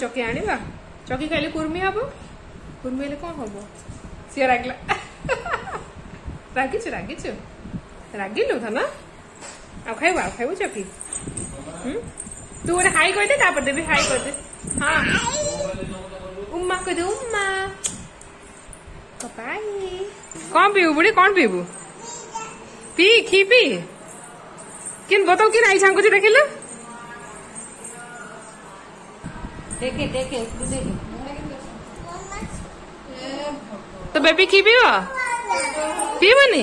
चकी आनिबा चकी खाइले कुर्मी हबो कुर्मी ले कोन हबो सिया रागला रागी छु रागी लो था ना आ खाइबो चकी तू ओरे हाय कह दे तापर देबे हाय कह दे हां उम्मा कह दे उम्मा बाय कोन पीबू बुढ़ी कोन पीबू पी खीबी किन बताओ किन आई सांग को देखिले देखे देखे इसको देखे तो बेबी की पीवा पीवनी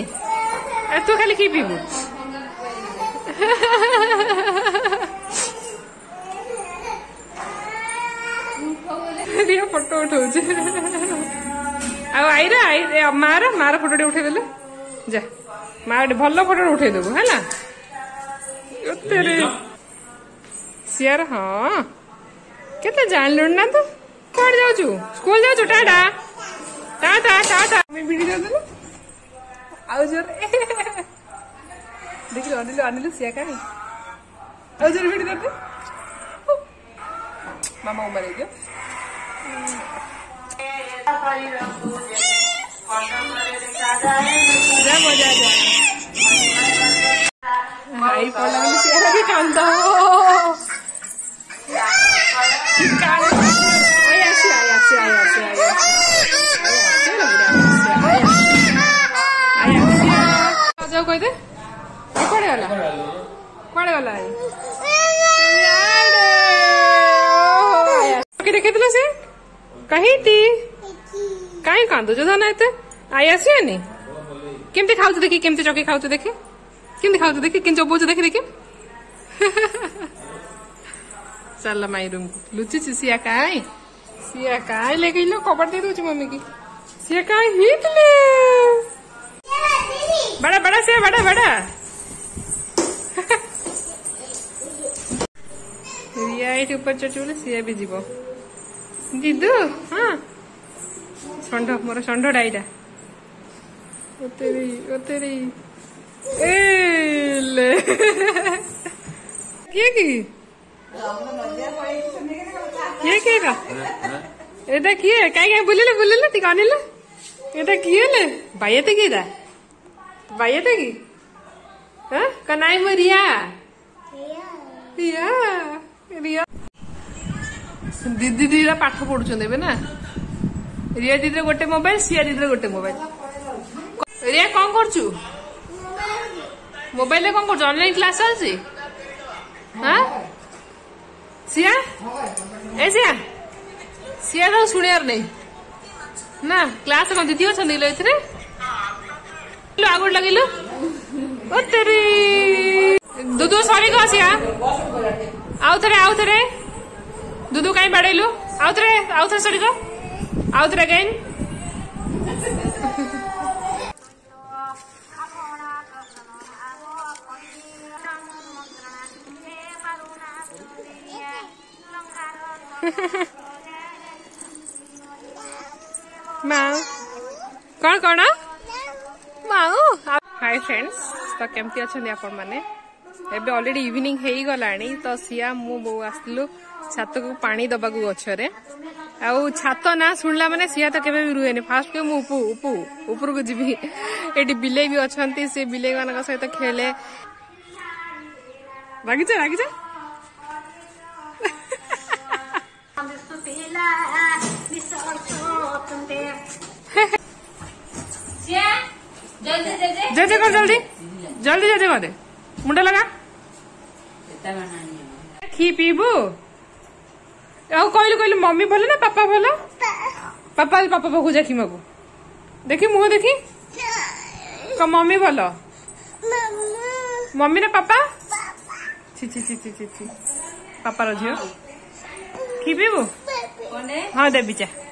तू खाली की पीबू दिया फोटो उठाऊँ अब आईरा आई मारा मारा फोटो उठे देले जा मार भल फोटो उठे देबो है ना तेरे सियार हाँ कितना जान लुण ना तो कौन जाऊँ स्कूल जाऊँ टाटा टाटा टाटा मैं भिड़ी जाऊँ ना आओ जोर देख लो अनिल सिया का है आओ जोर भिड़ी जाते मामा उम्र है क्या मजा आ जाए भाई पलंग में सिया भी कांदा कोई दे कोड़े वाला है यार ओके देखे तले से कहीं थी काई कांदो जो जाना है आया से नहीं केमते खाउ तो देखी केमते चौकी खाउ तो देखे केम दिखाउ तो देखे किन चोबो तो देखे देखे चल माई रूम लुची सिया काई ले गई लो कवर दे दो मम्मी की सिया काई हिट ले बड़ा बड़ा से बड़ा बड़ा रिया ऊपर चढ़ सिया भी जीव दीदू हाँ षंढ मोर षंढ डाईटा ओतेरी ए ले किए का एटा किए काई बुलिले ठीक अनिल एटा किए ले भाई ते किएटा भाई की कनाई में रिया दीदी दीदी पाठ पढ़ुचे ना रिया दीदी गोटे मोबाइल सिया दीदी गोटे मोबाइल रिया कौन कर मोबाइल कौन कर ऑनलाइन क्लास चलती सिया ए सिया सिया तो शुणियार नहीं ना क्लास कौन दीदी अच्छा ए आगो लगे लो दुदू सॉरी कह आउ थे दुदू कहीं बाड़े लो आउ थे सॉरी कह आउ थे अगेन कौन कौन हाय फ्रेंड्स तो केमती अच्छा आपण मैंने अलरेडी इवनिंग हो गला तो सिया मु बो आसलु छात को पानी दबा गचर आउ छात ना शुणला मैंने सिया तो केवे भी रुहेनी फास्ट कह ऊपर को जीवी ये बिलई भी अच्छा सी बिलई मान सहित खेले रागिचा रागिचा जल्दी कर जल्दी जल्दी जल्दी मारे मुंडा लगा खी पीबू आउ कहलु कहलु मम्मी भल ना पापा भल पापा पापा पाखु जा खीमा को देखी मुह देखी क मम्मी भल मम्मी ना पापा छी छी छी छी छी पापा रो झियो खी पीबू हाँ देवी चा।